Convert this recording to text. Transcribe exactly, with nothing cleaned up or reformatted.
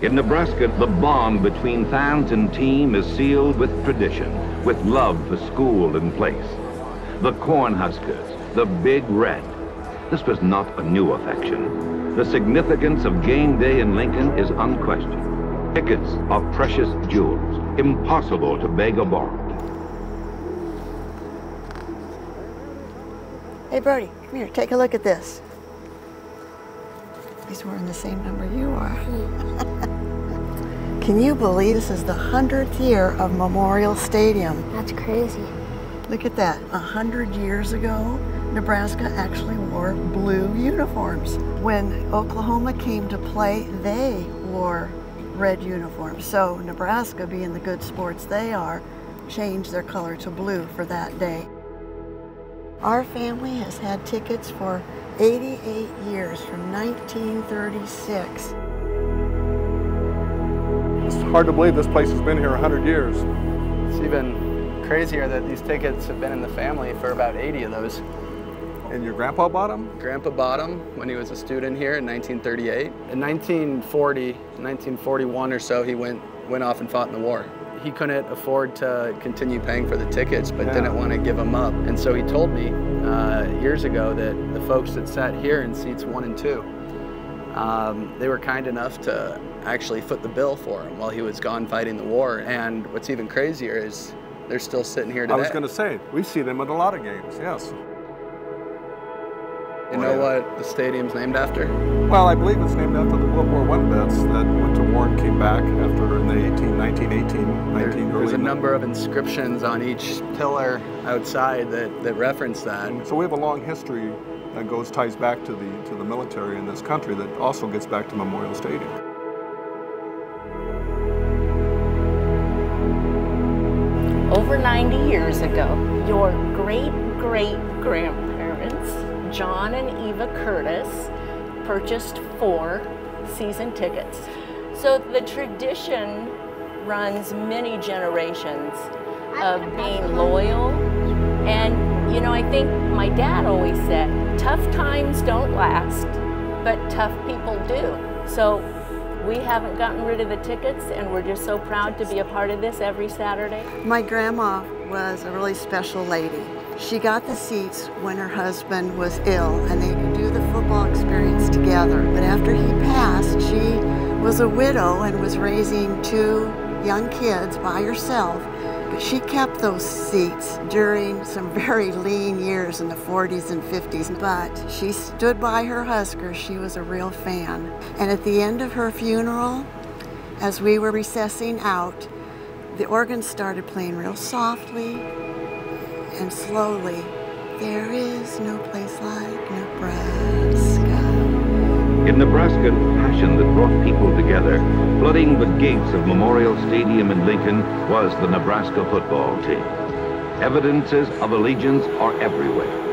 In Nebraska, the bond between fans and team is sealed with tradition, with love for school and place. The Cornhuskers, the Big Red. This was not a new affection. The significance of game day in Lincoln is unquestioned. Tickets are precious jewels, impossible to beg or borrow. Hey, Brody, come here, take a look at this. He's wearing the same number you are. Can you believe this is the hundredth year of Memorial Stadium? That's crazy. Look at that. A hundred years ago, Nebraska actually wore blue uniforms. When Oklahoma came to play, they wore red uniforms. So Nebraska, being the good sports they are, changed their color to blue for that day. Our family has had tickets for eighty-eight years, from nineteen thirty-six. It's hard to believe this place has been here one hundred years. It's even crazier that these tickets have been in the family for about eighty of those. And your grandpa bought them? Grandpa bought them when he was a student here in nineteen thirty-eight. In nineteen forty, nineteen forty-one or so, he went, went off and fought in the war. He couldn't afford to continue paying for the tickets, but yeah. Didn't want to give them up. And so he told me uh, years ago that the folks that sat here in seats one and two, um, they were kind enough to actually foot the bill for him while he was gone fighting the war. And what's even crazier is they're still sitting here today. I was going to say, we see them at a lot of games, yes. You know what the stadium's named after? Well, I believe it's named after the World War One vets that went to war and came back after in the eighteen, nineteen eighteen, nineteen. There's a number of inscriptions on each pillar outside that, that reference that. So we have a long history that goes, ties back to the, to the military in this country that also gets back to Memorial Stadium. Over ninety years ago, your great-great-grandparents John and Eva Curtis purchased four season tickets. So the tradition runs many generations of being loyal. And, you know, I think my dad always said, tough times don't last, but tough people do. So we haven't gotten rid of the tickets, and we're just so proud to be a part of this every Saturday. My grandma was a really special lady. She got the seats when her husband was ill, and they could do the football experience together. But after he passed, she was a widow and was raising two young kids by herself. But she kept those seats during some very lean years in the forties and fifties. But she stood by her Huskers. She was a real fan. And at the end of her funeral, as we were recessing out, the organ started playing real softly and slowly. There is no place like Nebraska. In Nebraska, the passion that brought people together, flooding the gates of Memorial Stadium in Lincoln, was the Nebraska football team. Evidences of allegiance are everywhere.